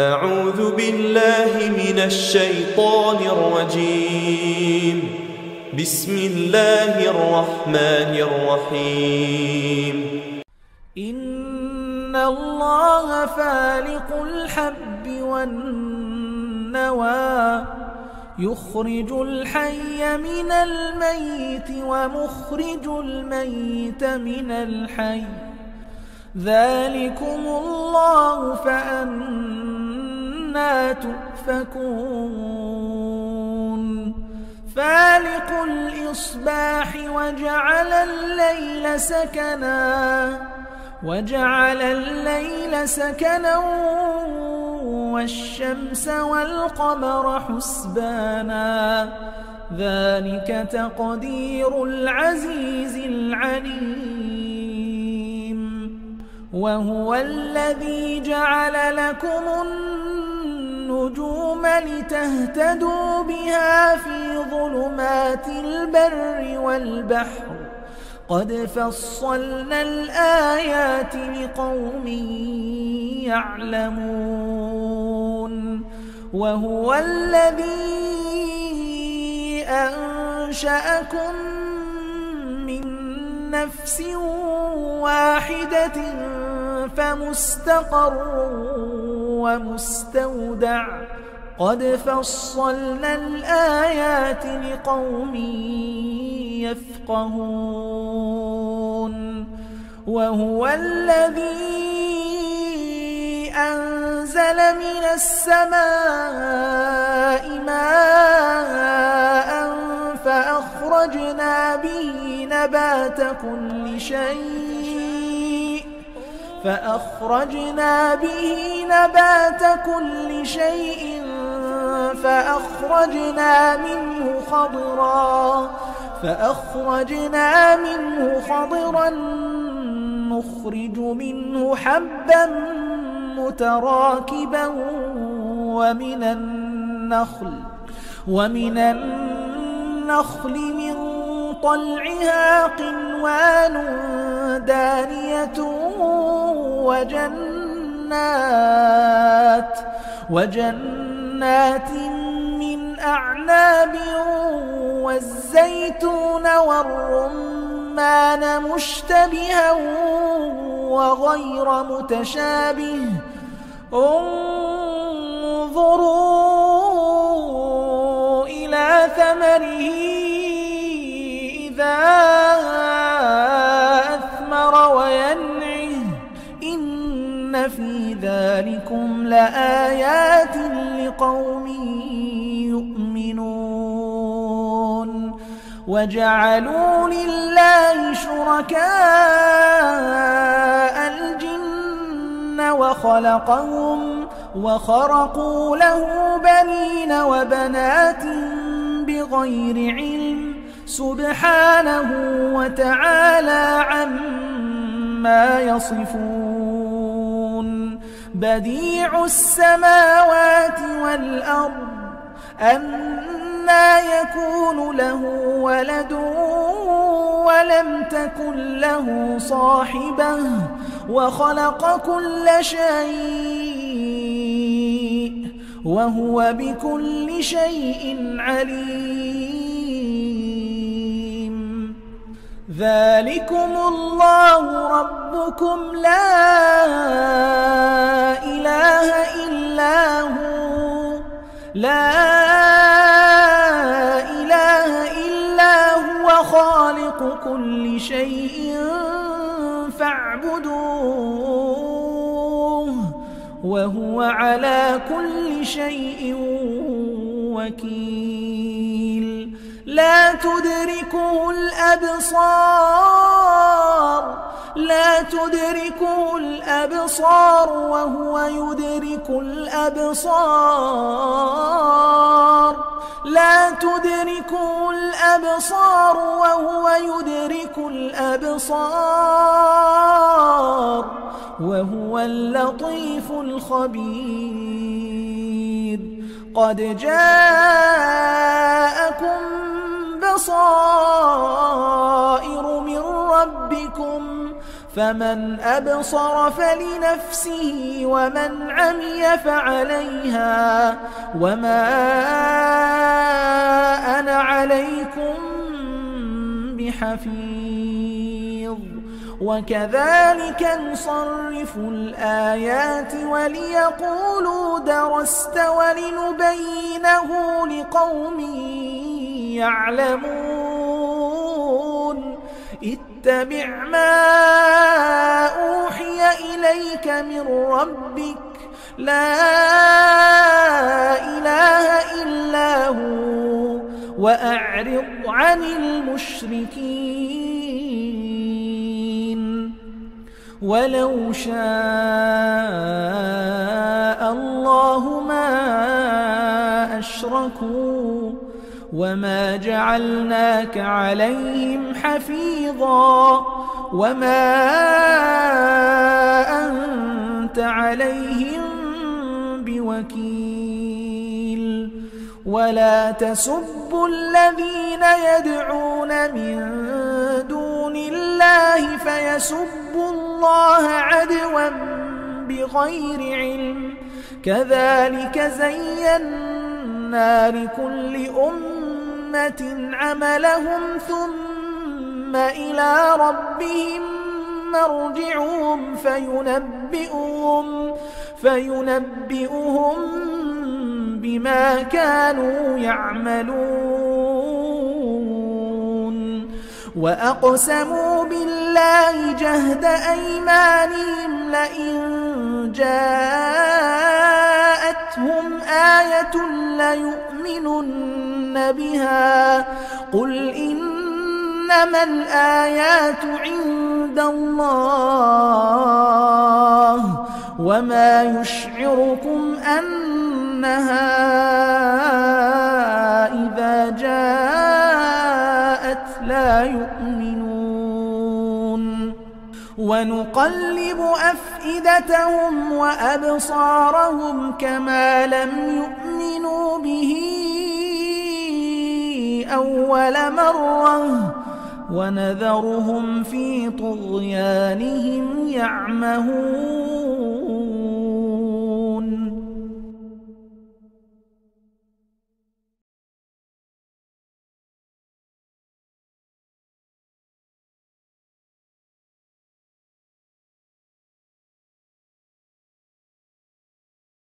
أعوذ بالله من الشيطان الرجيم. بسم الله الرحمن الرحيم. إن الله فالق الحب والنوى، يخرج الحي من الميت ومخرج الميت من الحي، ذلكم الله فأنى تؤفكون. فالق الإصباح وجعل الليل سكنا والشمس والقمر حسبانا، ذلك تقدير العزيز العليم. وهو الذي جعل لكم النجوم لتهتدوا بها في ظلمات البر والبحر، قد فصلنا الآيات لقوم يعلمون. وهو الذي أنشأكم من نفس واحدة فمستقر ومستودع، قد فصلنا الآيات لقوم يفقهون. وهو الذي أنزل من السماء ماء فأخرجنا به نبات كل شيء فأخرجنا منه خضرا نخرج منه حبا متراكبا ومن النخل من طلعها قنوان دانية وجنات من أعناب والزيتون والرمان مشتبها وغير متشابه، انظروا إلى ثمره إذا أثمر وينعه، إن في ذلكم لآيات لقوم يؤمنون. وجعلوا لله شركاء الجن وخلقهم، وخرقوا له بنين وبنات بغير علم، سبحانه وتعالى عما يصفون. بديع السماوات والأرض، أنى يكون له ولد ولم تكن له صاحبة، وخلق كل شيء، وهو بكل شيء عليم. ذلكم الله ربكم، لا إله إلا هو، لا إله إلا هو، خالق كل شيء فاعبدوه، وهو على كل شيء وكيل. لا تدركه الأبصار وهو يدرك الأبصار وهو اللطيف الخبير. قد جاءكم بصائر من ربكم، فمن أبصر فلنفسه ومن عمي فعليها وما أنا عليكم بحفيظ. وكذلك نصرف الآيات وليقولوا درست ولنبينه لقوم يعلمون. اتبع ما أوحي إليك من ربك لا إله إلا هو وأعرض عن المشركين. ولو شاء الله ما أشركوا وما جعلناك عليهم حفيظا وما أنت عليهم بوكيل. ولا تسبوا الذين يدعون من دون الله فيسبوا الله عدوا بغير علم كذلك زينا لكل أمة عملهم ثم إلى ربهم مرجعهم فينبئهم بما كانوا يعملون. وأقسموا بالله جهد أيمانهم لئن جاءتهم آية ليؤمنن بها قل إنما الآيات عند الله وما يشعركم أنها إذا جاءت لا يؤمنون. ونقلب أفئدتهم وأبصارهم كما لم يؤمنوا به أول مرة ونذرهم في طغيانهم يعمهون.